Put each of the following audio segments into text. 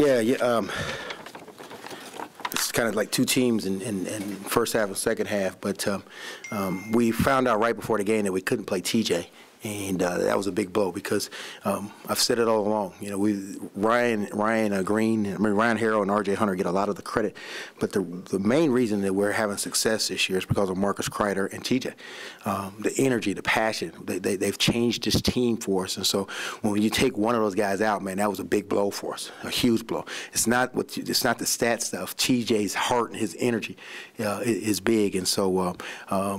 Yeah. It's kind of like two teams in first half and second half, but we found out right before the game that we couldn't play T.J., and that was a big blow because I've said it all along. You know, Ryan Harrell and R.J. Hunter get a lot of the credit, but the main reason that we're having success this year is because of Marcus Crider and T.J. The energy, the passion, they've changed this team for us. And so when you take one of those guys out, man, that was a big blow for us, a huge blow. It's not what it's not the stat stuff. T.J.'s heart and his energy is big, and so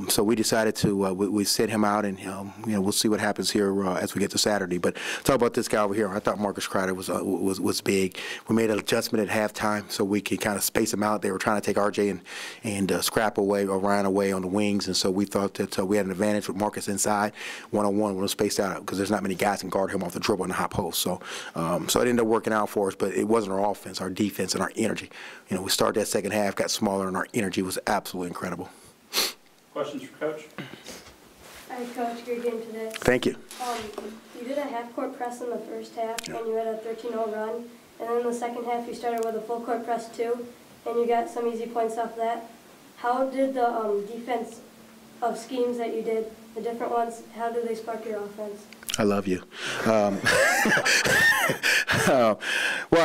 so we decided to we set him out, and you know, we'll see what happens here as we get to Saturday. But talk about this guy over here. I thought Marcus Crider was big. We made an adjustment at halftime so we could kind of space him out. They were trying to take R.J. and scrap away or Ryan away on the wings, and so we thought that we had an advantage with Marcus inside, one-on-one, when it was spaced out because there's not many guys can guard him off the dribble and the high post. So, so it ended up working out for us, but it wasn't our offense, our defense, and our energy. You know, we started that second half, got smaller, and our energy was absolutely incredible. Questions for Coach? Hi, Coach. Good game today. Thank you. You did a half-court press in the first half, yeah, and you had a 13-0 run. And then in the second half, you started with a full-court press, too, and you got some easy points off that. How did the defense of schemes that you did, the different ones, how did they spark your offense? I love you. Well,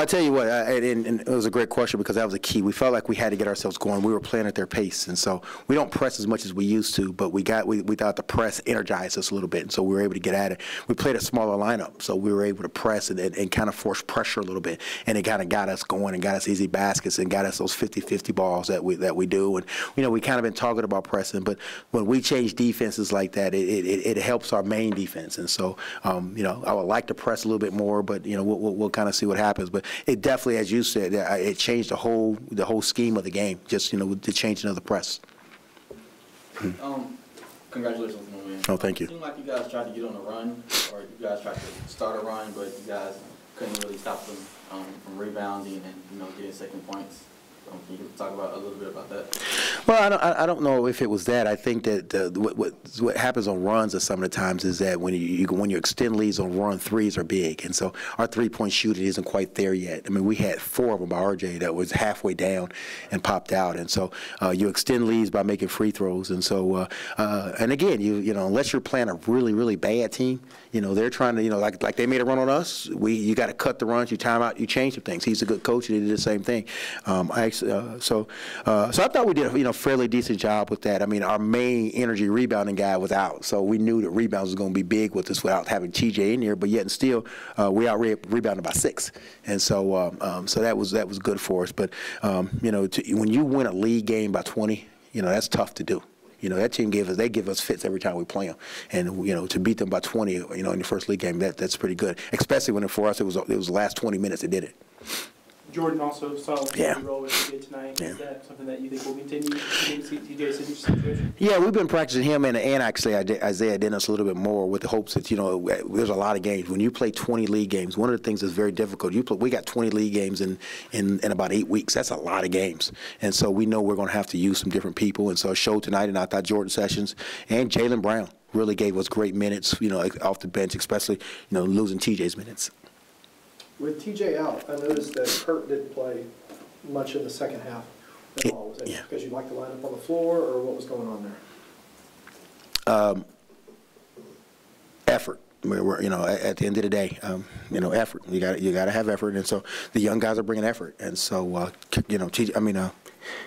I tell you what, and it was a great question because that was a key. We felt like we had to get ourselves going. We were playing at their pace, and so we don't press as much as we used to, but we thought the press energized us a little bit, and so we were able to get at it. We played a smaller lineup, so we were able to press and kind of force pressure a little bit, and it kind of got us going and got us easy baskets and got us those 50-50 balls that we do. And, you know, we kind of been talking about pressing, but when we change defenses like that, it helps our main defense, and so, you know, I would like to press a little bit more, but you know, we'll kind of see what happens. But it definitely, as you said, it changed the whole scheme of the game. Just, you know, with the changing of the press. Congratulations on the win. Oh, thank you. It seemed like you guys tried to get on a run, or you guys tried to start a run, but you guys couldn't really stop them from rebounding and, you know, getting second points. Can you talk about a little bit about that? Well, I don't know if it was that. I think that what happens on runs at some of the times is that when you extend leads on run, threes are big, and so our three-point shooting isn't quite there yet. I mean, we had four of them by R.J. that was halfway down and popped out, and so you extend leads by making free throws, and so and again, you know, unless you're playing a really bad team, you know, they're trying to, you know, like they made a run on us. You got to cut the runs, you time out, you change some things. He's a good coach, and he did the same thing. So I thought we did a, you know, fairly decent job with that. I mean, our main energy rebounding guy was out, so we knew that rebounds was going to be big with us without having T.J. in here. But yet and still, we out rebounded by 6, and so so that was good for us. But you know, when you win a league game by 20, you know, that's tough to do. You know, that team they give us fits every time we play them, and you know, to beat them by 20, you know, in the first league game, that's pretty good. Especially when for us it was the last 20 minutes that did it. Jordan also saw a role with T.J. tonight. Yeah. Is that something that you think will continue to see T.J.'s situation? Yeah, we've been practicing him and actually Isaiah Dennis a little bit more with the hopes that, you know, there's a lot of games. When you play 20 league games, one of the things that's very difficult, we got 20 league games in about 8 weeks. That's a lot of games. And so we know we're going to have to use some different people. And so I showed tonight, and I thought Jordan Sessions and Jalen Brown really gave us great minutes, you know, off the bench, especially, you know, losing T.J.'s minutes. With T.J. out, I noticed that Kurt didn't play much in the second half at all. Was that because you'd like to line up on the floor, or what was going on there? Effort. We're, you know, at the end of the day, you know, effort. You got to have effort, and so the young guys are bringing effort, and so you know,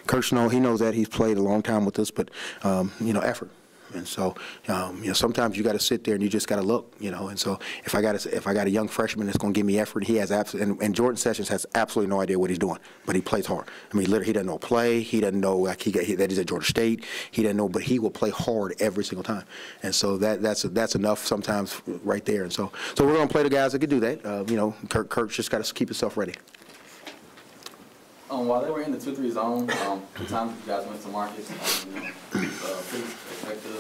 Kurt Schnell, he knows that. He's played a long time with us, but you know, effort. And so, you know, sometimes you got to sit there and you just got to look, you know. And so, if I got a young freshman that's going to give me effort, he has absolutely. And Jordan Sessions has absolutely no idea what he's doing, but he plays hard. I mean, literally, he doesn't know play. He doesn't know like that he's at Georgia State. He doesn't know, but he will play hard every single time. And so that's enough sometimes right there. And so we're going to play the guys that can do that. You know, Kurt's just got to keep himself ready. While they were in the 2-3 zone, the times you guys went to Marcus, you know, pretty effective,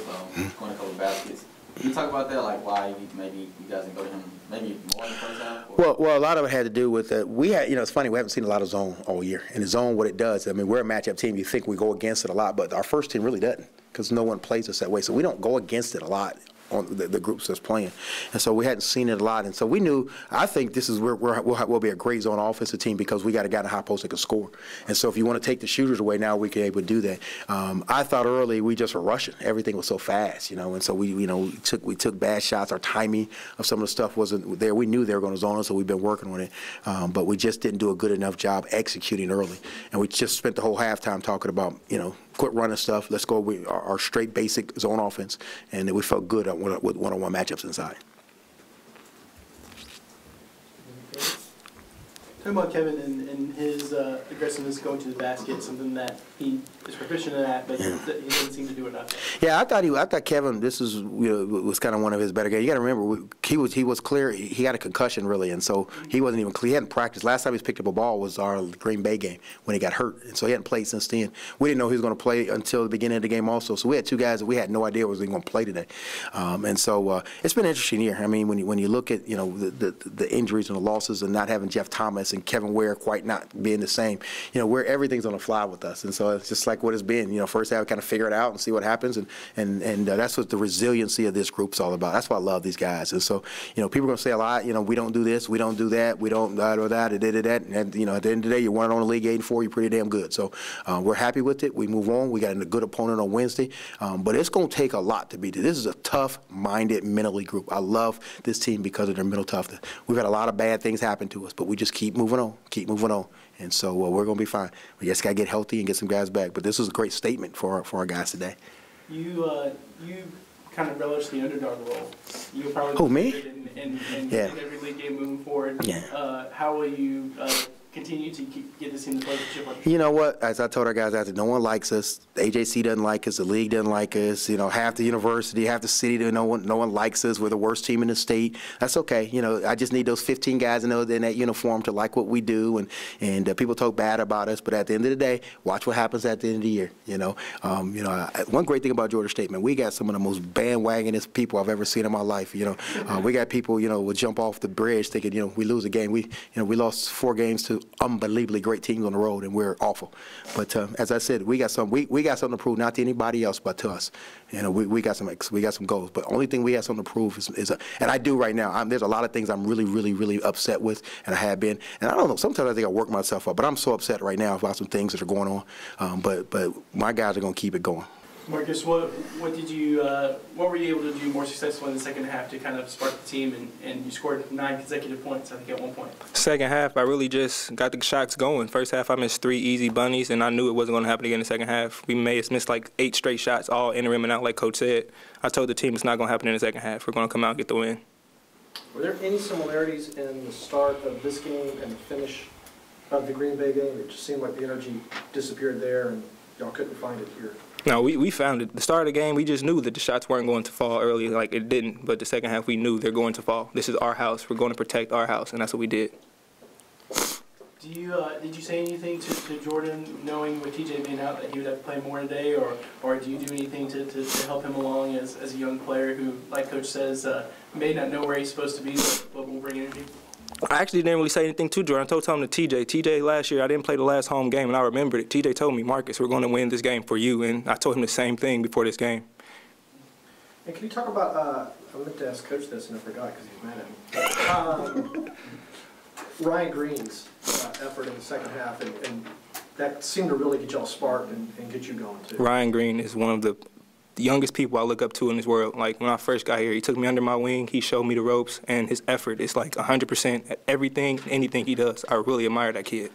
going a couple of baskets. Can you talk about that, like why maybe you guys didn't go to him maybe more in the first half? Well, a lot of it had to do with that. We had, you know, it's funny, we haven't seen a lot of zone all year. And the zone, what it does, I mean, we're a matchup team. You think we go against it a lot, but our first team really doesn't because no one plays us that way. So we don't go against it a lot on the groups that's playing. And so we hadn't seen it a lot. And so we knew, I think this is where we'll be a great zone offensive team because we got a guy in the high post that can score. And so if you want to take the shooters away, now we can be able to do that. I thought early we just were rushing. Everything was so fast, you know. And so we, you know, we took bad shots. Our timing of some of the stuff wasn't there. We knew they were going to zone us, so we've been working on it. But we just didn't do a good enough job executing early. And we just spent the whole halftime talking about, you know, quit running stuff. Let's go with our straight basic zone offense. And then we felt good at with one-on-one matchups inside. Talking about Kevin and his aggressiveness going to the basket, something that he is proficient at, but yeah, he doesn't seem to do enough. Yeah, I thought Kevin, this is, you know, was kind of one of his better games. You got to remember, he was clear. He got a concussion, really, and so he wasn't even clear. He hadn't practiced. Last time he picked up a ball was our Green Bay game when he got hurt, and so he hadn't played since then. We didn't know he was going to play until the beginning of the game also, so we had two guys that we had no idea was even going to play today. And so it's been an interesting year. I mean, when you look at, you know, the injuries and the losses and not having Jeff Thomas and Kevin Ware quite not being the same, you know, where everything's on the fly with us. And so it's just like what it's been, you know, first half, kind of figure it out and see what happens. And that's what the resiliency of this group's all about. That's why I love these guys. And so, you know, people are going to say a lot, you know, we don't do this, we don't do that, we don't da da da da da. And, you know, at the end of the day, you won it on the league 8-4, you're pretty damn good. So we're happy with it. We move on. We got a good opponent on Wednesday. But it's going to take a lot to beat it. This is a tough-minded, mentally group. I love this team because of their mental toughness. We've had a lot of bad things happen to us, but we just keep moving on, and so we're going to be fine. We just got to get healthy and get some guys back. But this was a great statement for our guys today. You kind of relish the underdog role. You'll probably in every league game moving forward. Yeah. How will you continue to get this team to play the championship like this? You know what? As I told our guys after, no one likes us. The AJC doesn't like us. The league doesn't like us. You know, half the university, half the city, no one likes us. We're the worst team in the state. That's okay. You know, I just need those 15 guys in that uniform to like what we do. And people talk bad about us, but at the end of the day, watch what happens at the end of the year. You know, one great thing about Georgia State, man, we got some of the most bandwagonist people I've ever seen in my life. You know, we got people, you know, will jump off the bridge thinking, you know, we lose a game. We lost 4 games to unbelievably great teams on the road, and we're awful. But as I said, we got something to prove, not to anybody else, but to us. You know, we got some goals. But only thing we have something to prove is and I do right now. There's a lot of things I'm really, really, really upset with, and I have been. And I don't know. Sometimes I think I work myself up, but I'm so upset right now about some things that are going on. But my guys are gonna keep it going. Marcus, what were you able to do more successful in the second half to kind of spark the team, and you scored 9 consecutive points, I think, at one point? Second half, I really just got the shots going. First half, I missed 3 easy bunnies, and I knew it wasn't going to happen again in the second half. We may have missed like 8 straight shots, all in the rim and out, like Coach said. I told the team it's not going to happen in the second half. We're going to come out and get the win. Were there any similarities in the start of this game and the finish of the Green Bay game? It just seemed like the energy disappeared there, and y'all couldn't find it here. No, we found it. The start of the game, we just knew that the shots weren't going to fall early. Like, it didn't. But the second half, we knew they're going to fall. This is our house. We're going to protect our house, and that's what we did. Did you say anything to Jordan, knowing with T.J. being out that he would have to play more today, or do you do anything to help him along as a young player who, like Coach says, may not know where he's supposed to be, but will bring energy? I actually didn't really say anything to Jordan. I told him to TJ. TJ, last year, I didn't play the last home game, and I remembered it. TJ told me, Marcus, we're going to win this game for you, and I told him the same thing before this game. And can you talk about I meant to ask Coach this, and I forgot because he's mad at me. Ryan Green's effort in the second half, and that seemed to really get y'all sparked and get you going, too. Ryan Green is one of the youngest people I look up to in this world. Like, when I first got here, he took me under my wing, he showed me the ropes, and his effort is like 100% at everything, anything he does. I really admire that kid.